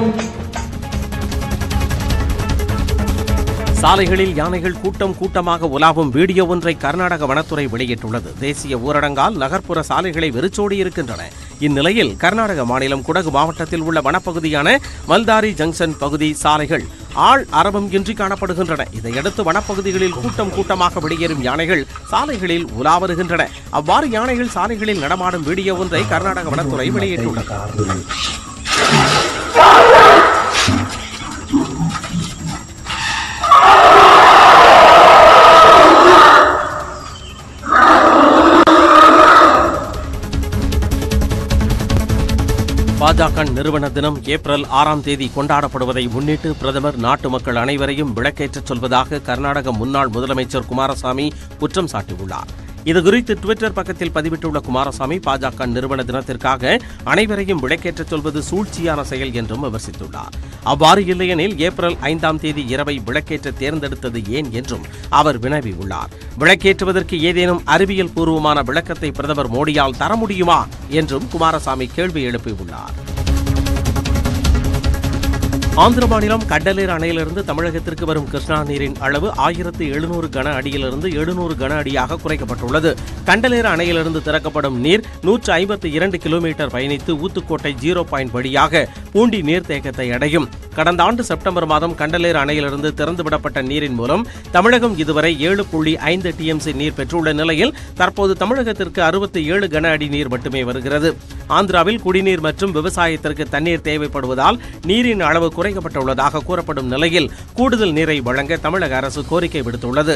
சாலைகளில் யானைகள் கூட்டமாக உலாவும் வீடியோ ஒன்றை கர்நாடக வனத்துறை வெளியிட்டுள்ளது. தேசிய ஊரடங்கால் நகர்ப்புற சாலைகளை வெறிச்சோடி இருக்கின்றன. இந்நிலையில் கர்நாடக மாநிலம் குடகு மாவட்டத்தில் உள்ள வனப்பகுதியான மல்தாரி ஜங்ஷன் பகுதி சாலைகள் ஆள் அரவம் இன்றி காணப்படுகின்றன. இதையடுத்து வனப்பகுதிகளில் கூட்டமாக வெளியேறும் யானைகள் சாலைகளில் உலா வருகின்றன. அவ்வாறு யானைகள் சாலைகளில் நடமாடும் வீடியோ ஒன்றை கர்நாடக வனத்துறை வெளியிட்டுள்ளது. பாஜக நிறுவன தினம் ஏப்ரல் 6 தேதி கொண்டாடப்படுவதை முன்னிட்டு பிரதமர் நாட்டு மக்கள் அனைவரையும் விளக்கேற்றச் சொல்வதாக கர்நாடக முன்னாள் முதலமைச்சர் குமாரசாமி குற்றம் சாட்டியுள்ளார். இதுகுறித்து ட்விட்டர் பக்கத்தில் பதிவிட்டுள்ள குமாரசாமி, பாஜக நிறுவன தினத்திற்காக அனைவரையும் விளக்கேற்றச் சொல்வது சூழ்ச்சியான செயல் என்றும் விமர்சித்துள்ளார். அவ்வாறு இல்லையெனில் ஏப்ரல் 5 தேதி இரவை விளக்கேற்ற தேர்ந்தெடுத்தது ஏன் என்றும் அவர் வினவியுள்ளார். விளக்கேற்றுவதற்கு ஏதேனும் அறிவியல் பூர்வமான விளக்கத்தை பிரதமர் மோடியால் தர முடியுமா என்றும் குமாரசாமி கேள்வி எழுப்பியுள்ளார். ஆந்திர மாநிலம் கடலூர் அணையிலிருந்து தமிழகத்திற்கு வரும் கிருஷ்ணா நீரின் அளவு 1700 கன அடியிலிருந்து 700 கன அடியாக குறைக்கப்பட்டுள்ளது. கடலூர் அணையிலிருந்து திறக்கப்படும் நீர் 152 கிலோமீட்டர் பயணித்து ஊத்துக்கோட்டை 0 பாயிண்ட் வழியாக பூண்டி நீர்த்தேக்கத்தை அடையும். கடந்த ஆண்டு செப்டம்பர் மாதம் கடலூர் அணையிலிருந்து திறந்துவிடப்பட்ட நீரின் மூலம் தமிழகம் இதுவரை 7.5 TMC நீர் பெற்றுள்ள நிலையில் தற்போது தமிழகத்திற்கு 67 கன அடி நீர் மட்டுமே வருகிறது. ஆந்திராவில் குடிநீர் மற்றும் விவசாயத்திற்கு தண்ணீர் தேவைப்படுவதால் நீரின் அளவு குறைக்கப்பட்டுள்ளதாக கூறப்படும் நிலையில் கூடுதல் நீரை வழங்க தமிழக அரசு கோரிக்கை விடுத்துள்ளது.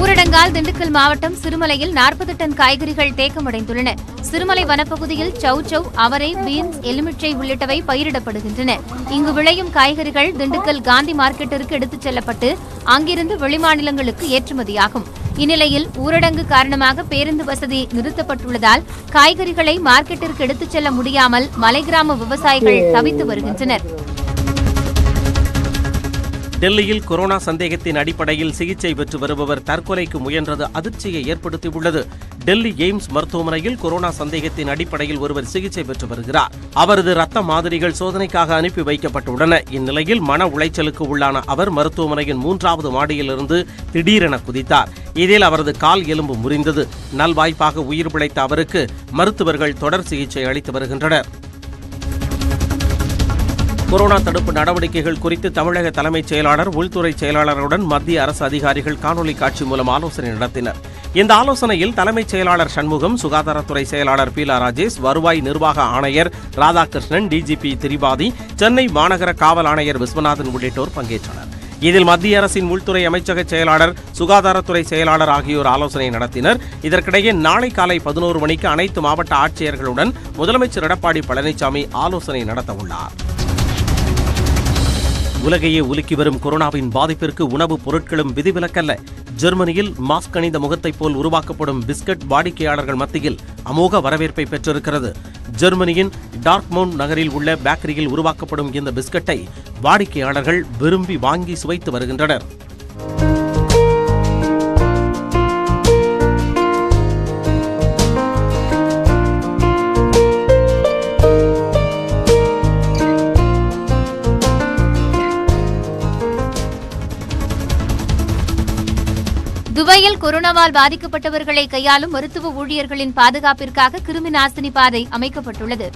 ஊரடங்கால் திண்டுக்கல் மாவட்டம் சிறுமலையில் 40 டன் காய்கறிகள் தேக்கமடைந்துள்ளன. சிறுமலை வனப்பகுதியில் சௌசௌ, அவரை, பீன்ஸ், எலுமிச்சை உள்ளிட்டவை பயிரிடப்படுகின்றன. இங்கு விளையும் காய்கறிகள் திண்டுக்கல் காந்தி மார்க்கெட்டிற்கு எடுத்துச் செல்லப்பட்டு அங்கிருந்து வெளிமாநிலங்களுக்கு ஏற்றுமதியாகும். இந்நிலையில் ஊரடங்கு காரணமாக பேருந்து வசதி நிறுத்தப்பட்டுள்ளதால் காய்கறிகளை மார்க்கெட்டிற்கு எடுத்துச் செல்ல முடியாமல் மலை கிராம விவசாயிகள் தவித்து வருகின்றனர். டெல்லியில் கொரோனா சந்தேகத்தின் அடிப்படையில் சிகிச்சை பெற்று வருபவர் தற்கொலைக்கு முயன்றது அதிர்ச்சியை ஏற்படுத்தியுள்ளது. டெல்லி எய்ம்ஸ் மருத்துவமனையில் கொரோனா சந்தேகத்தின் அடிப்படையில் ஒருவர் சிகிச்சை பெற்று வருகிறார். அவரது ரத்த மாதிரிகள் சோதனைக்காக அனுப்பி வைக்கப்பட்டுள்ளன. இந்நிலையில் மன உளைச்சலுக்கு உள்ளான அவர் மருத்துவமனையின் 3வது மாடியிலிருந்து திடீரென குதித்தார். இதில் அவரது கால் எலும்பு முறிந்தது. நல்வாய்ப்பாக உயிர் பிழைத்த அவருக்கு மருத்துவர்கள் தொடர் சிகிச்சை அளித்து வருகின்றனர். கொரோனா தடுப்பு நடவடிக்கைகள் குறித்து தமிழக தலைமைச் செயலாளர் உள்துறை செயலாளருடன் மத்திய அரசு அதிகாரிகள் காணொலி காட்சி மூலம் ஆலோசனை நடத்தினர். இந்த ஆலோசனையில் தலைமைச் செயலாளர் சண்முகம், சுகாதாரத்துறை செயலாளர் பீலா ராஜேஷ், வருவாய் நிர்வாக ஆணையர் ராதா கிருஷ்ணன், டிஜிபி திரிபாதி, சென்னை மாநகர காவல் ஆணையர் விஸ்வநாதன் உள்ளிட்டோர் பங்கேற்றனர். இதில் மத்திய அரசின் உள்துறை அமைச்சக செயலாளர், சுகாதாரத்துறை செயலாளர் ஆகியோர் ஆலோசனை நடத்தினர். இதற்கிடையே நாளை காலை 11 மணிக்கு அனைத்து மாவட்ட ஆட்சியர்களுடன் முதலமைச்சர் எடப்பாடி பழனிசாமி ஆலோசனை நடத்தவுள்ளார். உலகையே உலுக்கி வரும் கொரோனாவின் பாதிப்பிற்கு உணவுப் பொருட்களும் விதிவிலக்கல்ல. ஜெர்மனியில் மாஸ்க் அணிந்த முகத்தைப் போல் உருவாக்கப்படும் பிஸ்கட் வாடிக்கையாளர்கள் மத்தியில் அமோக வரவேற்பை பெற்றிருக்கிறது. ஜெர்மனியின் டார்ட்மவுண்ட் நகரில் உள்ள பேக்கரியில் உருவாக்கப்படும் இந்த பிஸ்கட்டை வாடிக்கையாளர்கள் விரும்பி வாங்கி சுவைத்து வருகின்றனர். துபாயில் கொரோனாவால் பாதிக்கப்பட்டவர்களை கையாளும் மருத்துவ ஊழியர்களின் பாதுகாப்பிற்காக கிருமி நாசினி பாதை அமைக்கப்பட்டுள்ளது.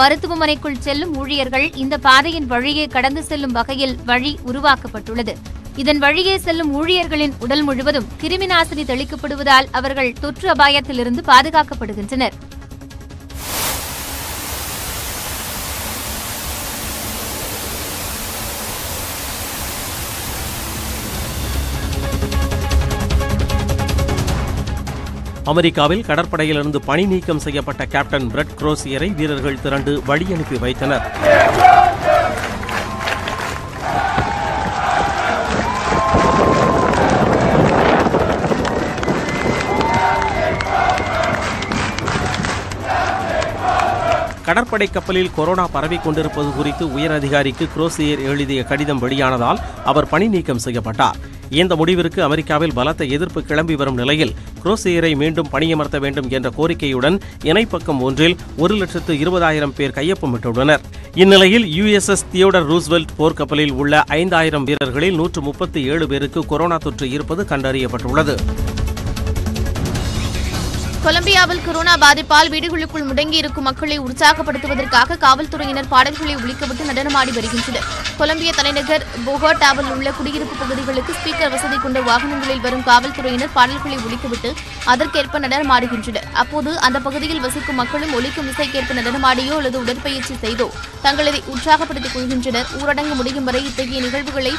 மருத்துவமனைக்குள் செல்லும் ஊழியர்கள் இந்த பாதையின் வழியே கடந்து செல்லும் வகையில் வழி உருவாக்கப்பட்டுள்ளது. இதன் வழியே செல்லும் ஊழியர்களின் உடல் முழுவதும் கிருமி நாசினி தெளிக்கப்படுவதால் அவர்கள் தொற்று அபாயத்திலிருந்து பாதுகாக்கப்படுகின்றனர். அமெரிக்காவில் கடற்படையிலிருந்து பணி நீக்கம் செய்யப்பட்ட கேப்டன் பிரெட் க்ரோசியரை வீரர்கள் திரண்டு வழியனுப்பி வைத்தனர். கடற்படை கப்பலில் கொரோனா பரவிக் கொண்டிருப்பது குறித்து உயர் அதிகாரிக்கு க்ரோசியர் எழுதிய கடிதம் வெளியானதால் அவர் பணி நீக்கம் செய்யப்பட்டார். இந்த முடிவிற்கு அமெரிக்காவில் பலத்த எதிர்ப்பு கிளம்பி வரும் நிலையில் க்ரோசியரை மீண்டும் பணியமர்த்த வேண்டும் என்ற கோரிக்கையுடன் இணைப்பக்கம் ஒன்றில் 1,20,000 பேர் கையொப்பமிட்டுள்ளனர். இந்நிலையில் USS தியோடர் ரூஸ்வெல்ட் போர்க்கப்பலில் உள்ள 5,000 வீரர்களில் 137 பேருக்கு கொரோனா தொற்று இருப்பது கண்டறியப்பட்டுள்ளது. கொலம்பியாவில் கொரோனா பாதிப்பால் வீடுகளுக்குள் முடங்கியிருக்கும் மக்களை உற்சாகப்படுத்துவதற்காக காவல்துறையினர் பாடல்களை ஒலிக்கவிட்டு நடனமாடி வருகின்றனர். கொலம்பிய தலைநகர் போகோட்டாவில் உள்ள குடியிருப்பு பகுதிகளுக்கு ஸ்பீக்கர் வசதி கொண்ட வாகனங்களில் வரும் காவல்துறையினர் பாடல்களை ஒலிக்கவிட்டு அதற்கேற்ப நடனமாடுகின்றனர். அப்போது அந்த பகுதியில் வசிக்கும் மக்களும் ஒலிக்கும் இசைக்கேற்ப நடனமாடியோ அல்லது உடற்பயிற்சி செய்தோ தங்களை உற்சாகப்படுத்திக் கொள்கின்றனர். ஊரடங்கு முடியும் வரை இத்தகைய நிகழ்வுகளை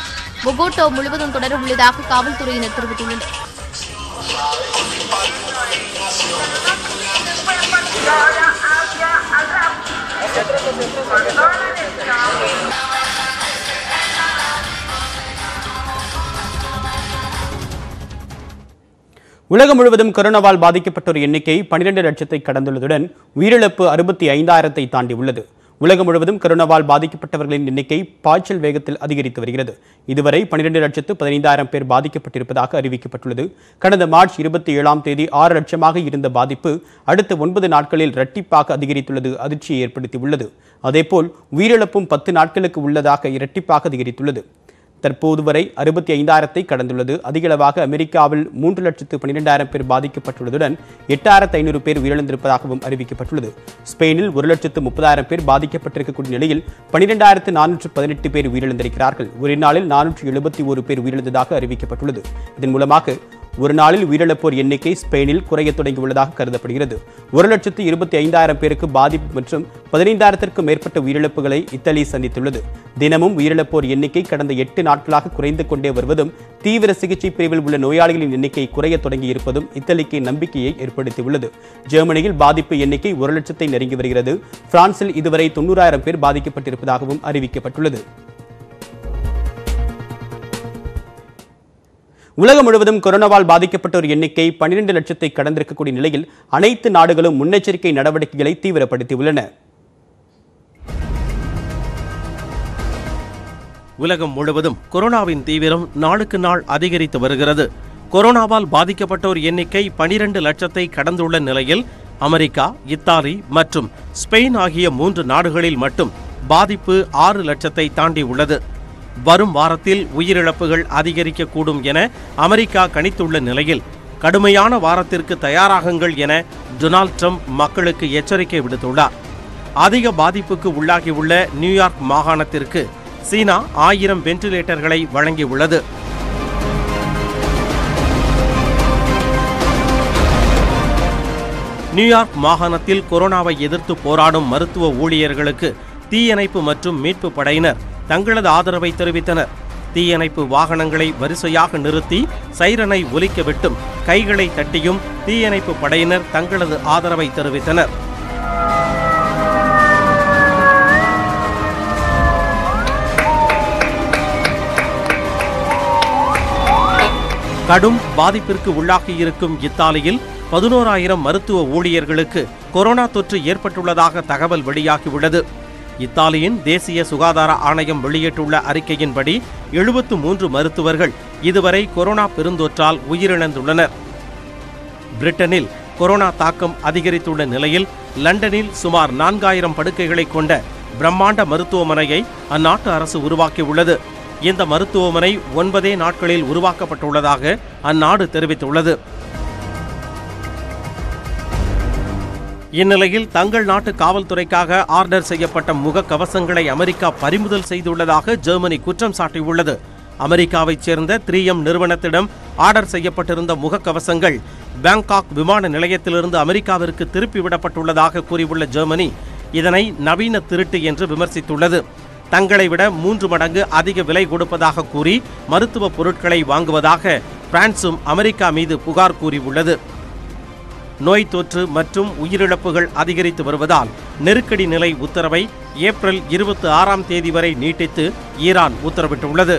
போகோட்டா முழுவதும் தொடர உள்ளதாக காவல்துறையினர் தெரிவித்துள்ளனர். Ahora hacia atrás. உலகம் முழுவதும் கொரோனாவால் பாதிக்கப்பட்டோர் எண்ணிக்கை 12 லட்சத்தை கடந்துள்ளதுடன் உயிரிழப்பு 65,000ஐ தாண்டி உள்ளது. உலகம் முழுவதும் கொரோனாவால் பாதிக்கப்பட்டவர்களின் எண்ணிக்கை பாய்ச்சல் வேகத்தில் அதிகரித்து வருகிறது. இதுவரை 12,15,000 பேர் பாதிக்கப்பட்டிருப்பதாக அறிவிக்கப்பட்டுள்ளது. கடந்த மார்ச் 27ஆம் தேதி 6 லட்சமாக இருந்த பாதிப்பு அடுத்த 9 நாட்களில் இரட்டிப்பாக அதிகரித்துள்ளது அதிர்ச்சியை ஏற்படுத்தியுள்ளது. அதேபோல் உயிரிழப்பும் 10 நாட்களுக்கு உள்ளதாக இரட்டிப்பாக அதிகரித்துள்ளது. தற்போது வரை 65,000ஐ கடந்துள்ளது. அதிகளவாக அமெரிக்காவில் 3,12,000 பேர் பாதிக்கப்பட்டுள்ளதுடன் 8,500 பேர் உயிரிழந்திருப்பதாகவும் அறிவிக்கப்பட்டுள்ளது. ஸ்பெயினில் 1,30,000 பேர் பாதிக்கப்பட்டிருக்கக்கூடிய நிலையில் 12,418 பேர் உயிரிழந்திருக்கிறார்கள். ஒரு நாளில் 471 பேர் உயிரிழந்ததாக அறிவிக்கப்பட்டுள்ளது. இதன் மூலமாக ஒரு நாளில் உயிரிழப்போர் எண்ணிக்கை ஸ்பெயினில் குறையத் தொடங்கியுள்ளதாக கருதப்படுகிறது. 1,25,000 பேருக்கு பாதிப்பு மற்றும் 15,000க்கும் மேற்பட்ட உயிரிழப்புகளை இத்தாலி சந்தித்துள்ளது. தினமும் உயிரிழப்போர் எண்ணிக்கை கடந்த 8 நாட்களாக குறைந்து கொண்டே வருவதும் தீவிர சிகிச்சை பிரிவில் உள்ள நோயாளிகளின் எண்ணிக்கை குறையத் தொடங்கியிருப்பதும் இத்தாலிக்கு நம்பிக்கையை ஏற்படுத்தியுள்ளது. ஜெர்மனியில் பாதிப்பு எண்ணிக்கை 1 லட்சத்தை நெருங்கி வருகிறது. பிரான்சில் இதுவரை 90,000 பேர் பாதிக்கப்பட்டிருப்பதாகவும் அறிவிக்கப்பட்டுள்ளது. உலகம் முழுவதும் கொரோனாவால் பாதிக்கப்பட்டோர் எண்ணிக்கை 12 லட்சத்தை கடந்திருக்கக்கூடிய நிலையில் அனைத்து நாடுகளும் முன்னெச்சரிக்கை நடவடிக்கைகளை தீவிரப்படுத்தியுள்ளன. உலகம் முழுவதும் கொரோனாவின் தீவிரம் நாளுக்கு நாள் அதிகரித்து வருகிறது. கொரோனாவால் பாதிக்கப்பட்டோர் எண்ணிக்கை 12 லட்சத்தை கடந்துள்ள நிலையில் அமெரிக்கா, இத்தாலி மற்றும் ஸ்பெயின் ஆகிய 3 நாடுகளில் மட்டும் பாதிப்பு 6 லட்சத்தை தாண்டி உள்ளது. வரும் வாரத்தில் உயிரிழப்புகள் அதிகரிக்கக்கூடும் என அமெரிக்கா கணித்துள்ள நிலையில் கடுமையான வாரத்திற்கு தயாராகுங்கள் என டொனால்ட் ட்ரம்ப் மக்களுக்கு எச்சரிக்கை விடுத்துள்ளார். அதிக பாதிப்புக்கு உள்ளாகியுள்ள நியூயார்க் மாகாணத்திற்கு சீனா 1000 வென்டிலேட்டர்களை வழங்கியுள்ளது. நியூயார்க் மாகாணத்தில் கொரோனாவை எதிர்த்து போராடும் மருத்துவ ஊழியர்களுக்கு தீயணைப்பு மற்றும் மீட்பு படையினர் தங்களது ஆதரவை தெரிவித்தனர். தீயணைப்பு வாகனங்களை வரிசையாக நிறுத்தி சைரனை ஒலிக்க விட்டும் கைகளை தட்டியும் தீயணைப்பு படையினர் தங்களது ஆதரவை தெரிவித்தனர். கடும் பாதிப்பிற்கு உள்ளாகியிருக்கும் இத்தாலியில் 11,000 மருத்துவ ஊழியர்களுக்கு கொரோனா தொற்று ஏற்பட்டுள்ளதாக தகவல் வெளியாகியுள்ளது. இத்தாலியின் தேசிய சுகாதார ஆணையம் வெளியிட்டுள்ள அறிக்கையின்படி 73 மருத்துவர்கள் இதுவரை கொரோனா பெருந்தொற்றால் உயிரிழந்துள்ளனர். பிரிட்டனில் கொரோனா தாக்கம் அதிகரித்துள்ள நிலையில் லண்டனில் சுமார் 4,000 படுக்கைகளை கொண்ட பிரம்மாண்ட மருத்துவமனையை அந்நாட்டு அரசு உருவாக்கியுள்ளது. இந்த மருத்துவமனை 9 நாட்களில் உருவாக்கப்பட்டுள்ளதாக அந்நாடு தெரிவித்துள்ளது. இந்நிலையில் தங்கள் நாட்டு காவல்துறைக்காக ஆர்டர் செய்யப்பட்ட முகக்கவசங்களை அமெரிக்கா பறிமுதல் செய்துள்ளதாக ஜெர்மனி குற்றம் சாட்டியுள்ளது. அமெரிக்காவைச் சேர்ந்த 3M நிறுவனத்திடம் ஆர்டர் செய்யப்பட்டிருந்த முகக்கவசங்கள் பாங்காக் விமான நிலையத்திலிருந்து அமெரிக்காவிற்கு திருப்பிவிடப்பட்டுள்ளதாக கூறியுள்ள ஜெர்மனி இதனை நவீன திருட்டு என்று விமர்சித்துள்ளது. தங்களை விட 3 மடங்கு அதிக விலை கொடுப்பதாக கூறி மருத்துவ பொருட்களை வாங்குவதாக பிரான்சும் அமெரிக்கா மீது புகார் கூறியுள்ளது. நோய் தொற்று மற்றும் உயிரிழப்புகள் அதிகரித்து வருவதால் நெருக்கடி நிலை உத்தரவை ஏப்ரல் 26ஆம் தேதி வரை நீட்டித்து ஈரான் உத்தரவிட்டுள்ளது.